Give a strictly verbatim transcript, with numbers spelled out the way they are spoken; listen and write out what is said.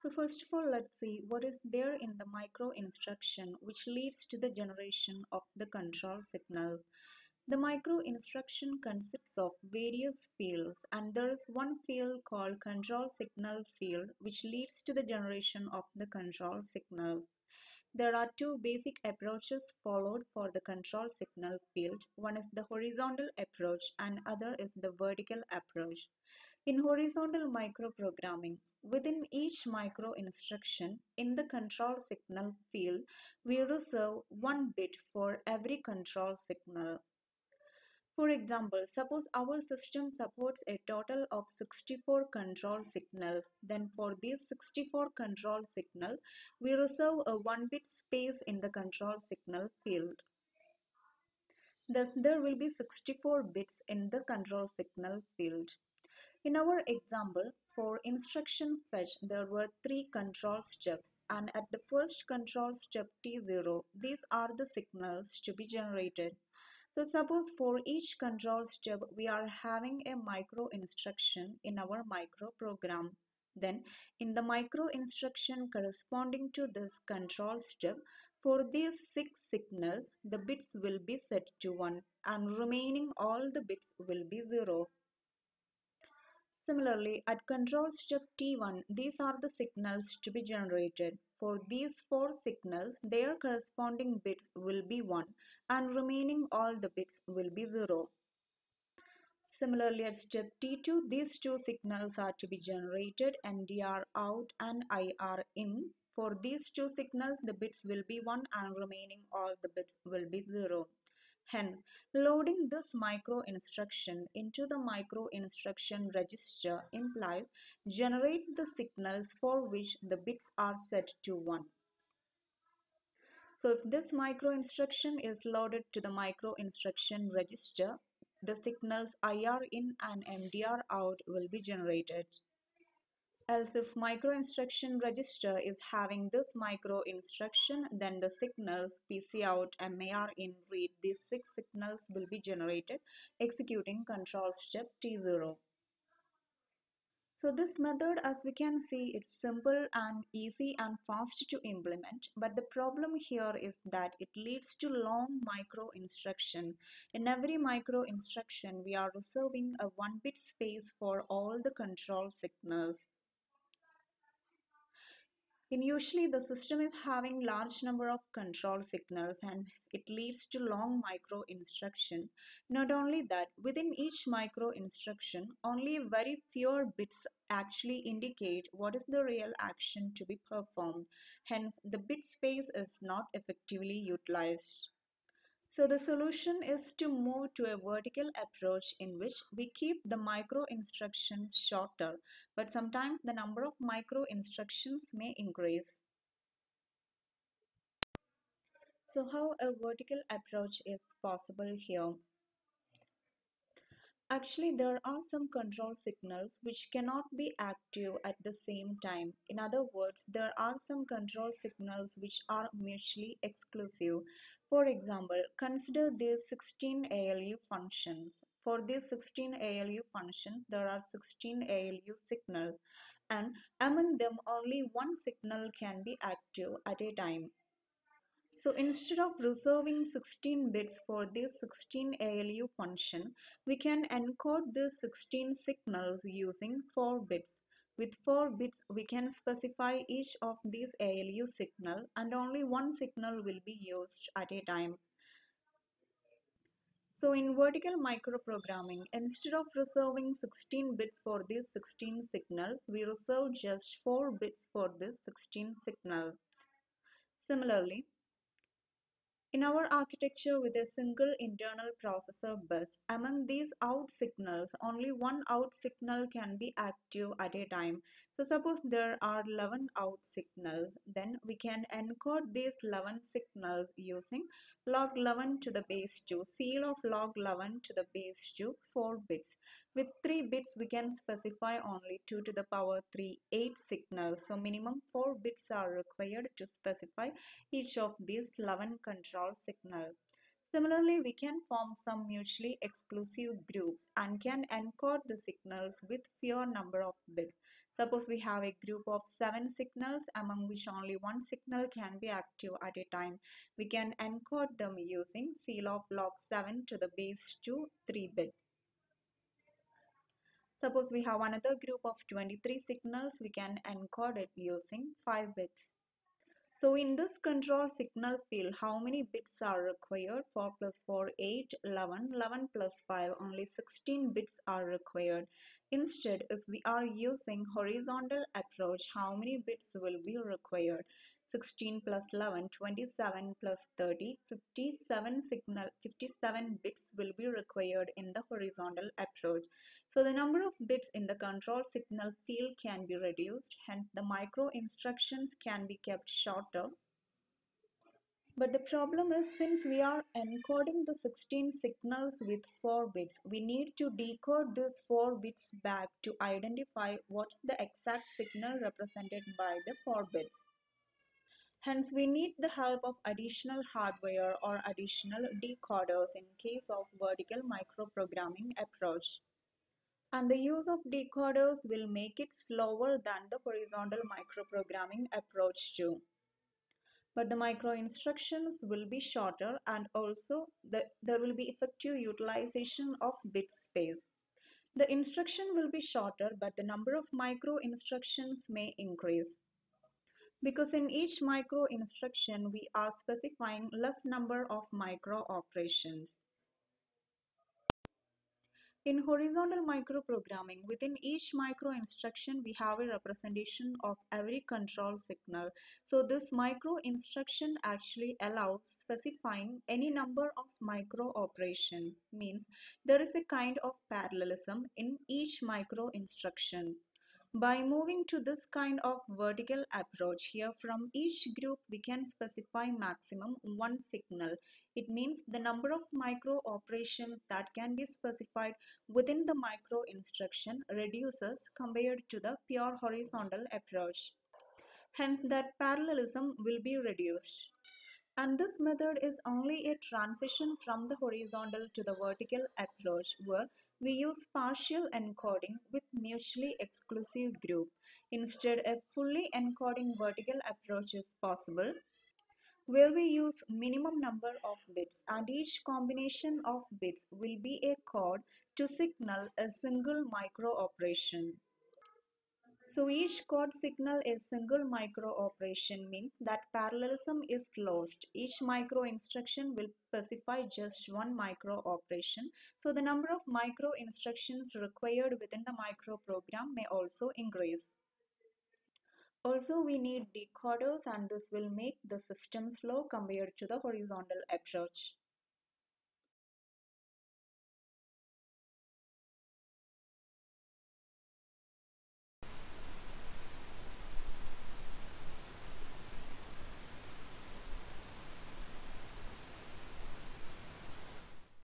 So first of all, let's see what is there in the micro instruction which leads to the generation of the control signal. The micro instruction consists of various fields, and there is one field called control signal field which leads to the generation of the control signal. There are two basic approaches followed for the control signal field. One is the horizontal approach and other is the vertical approach. In horizontal microprogramming, within each micro instruction in the control signal field, we reserve one bit for every control signal. For example, suppose our system supports a total of sixty-four control signals. Then for these sixty-four control signals, we reserve a one-bit space in the control signal field. Thus, there will be sixty-four bits in the control signal field. In our example, for instruction fetch, there were three control steps. And at the first control step T zero, these are the signals to be generated. So suppose for each control step we are having a micro instruction in our micro program. Then in the micro instruction corresponding to this control step, for these six signals the bits will be set to one and remaining all the bits will be zero. Similarly, at control step T one, these are the signals to be generated. For these four signals, their corresponding bits will be one and remaining all the bits will be zero. Similarly, at step T two, these two signals are to be generated, N D R out and I R in. For these two signals, the bits will be one and remaining all the bits will be zero. Hence, loading this micro instruction into the micro instruction register implies generate the signals for which the bits are set to one. So if this micro instruction is loaded to the micro instruction register, the signals I R in and M D R out will be generated. Else, if micro instruction register is having this micro instruction, then the signals P C out, M A R in, read, these six signals will be generated executing control step T zero. So this method, as we can see, it's simple and easy and fast to implement, but the problem here is that it leads to long micro instruction. In every micro instruction, we are reserving a one-bit space for all the control signals. And usually the system is having large number of control signals and it leads to long micro instruction. Not only that, within each micro instruction, only very few bits actually indicate what is the real action to be performed. Hence, the bit space is not effectively utilized. So the solution is to move to a vertical approach in which we keep the micro instructions shorter, but sometimes the number of micro instructions may increase. So how a vertical approach is possible here? Actually, there are some control signals which cannot be active at the same time. In other words, there are some control signals which are mutually exclusive. For example, consider these sixteen A L U functions. For these sixteen A L U functions, there are sixteen A L U signals, and among them only one signal can be active at a time. So instead of reserving sixteen bits for this sixteen A L U function, we can encode these sixteen signals using four bits. With four bits, we can specify each of these A L U signal, and only one signal will be used at a time. So in vertical microprogramming, instead of reserving sixteen bits for these sixteen signals, we reserve just four bits for this sixteen signal. Similarly, in our architecture with a single internal processor bus, among these out signals, only one out signal can be active at a time. So suppose there are eleven out signals, then we can encode these eleven signals using log eleven to the base two, seal of log eleven to the base two, four bits. With three bits, we can specify only two to the power three, eight signals. So minimum four bits are required to specify each of these eleven controls signal. Similarly, we can form some mutually exclusive groups and can encode the signals with fewer number of bits. Suppose we have a group of seven signals, among which only one signal can be active at a time. We can encode them using C log log seven to the base two three bit. Suppose we have another group of twenty-three signals, we can encode it using five bits. So in this control signal field, how many bits are required? four plus four, eight, eleven, eleven plus five, only sixteen bits are required. Instead, if we are using horizontal approach, how many bits will be required? sixteen plus eleven, twenty-seven plus thirty, fifty-seven signal, fifty-seven bits will be required in the horizontal approach. So the number of bits in the control signal field can be reduced, hence the micro instructions can be kept shorter. But the problem is, since we are encoding the sixteen signals with four bits, we need to decode these four bits back to identify what's the exact signal represented by the four bits. Hence, we need the help of additional hardware or additional decoders in case of vertical microprogramming approach. And the use of decoders will make it slower than the horizontal microprogramming approach too. But the micro instructions will be shorter, and also the, there will be effective utilization of bit space. The instruction will be shorter, but the number of micro instructions may increase. Because in each micro instruction, we are specifying less number of micro operations. In horizontal microprogramming, within each micro instruction, we have a representation of every control signal. So this micro instruction actually allows specifying any number of micro operation. Means there is a kind of parallelism in each micro instruction. By moving to this kind of vertical approach, here from each group we can specify maximum one signal. It means the number of micro operations that can be specified within the micro instruction reduces compared to the pure horizontal approach. Hence, that parallelism will be reduced. And this method is only a transition from the horizontal to the vertical approach, where we use partial encoding with mutually exclusive group. Instead, a fully encoding vertical approach is possible, where we use minimum number of bits, and each combination of bits will be a code to signal a single micro operation. So each code signal a single micro operation means that parallelism is lost. Each micro instruction will specify just one micro operation. So the number of micro instructions required within the micro program may also increase. Also, we need decoders, and this will make the system slow compared to the horizontal approach.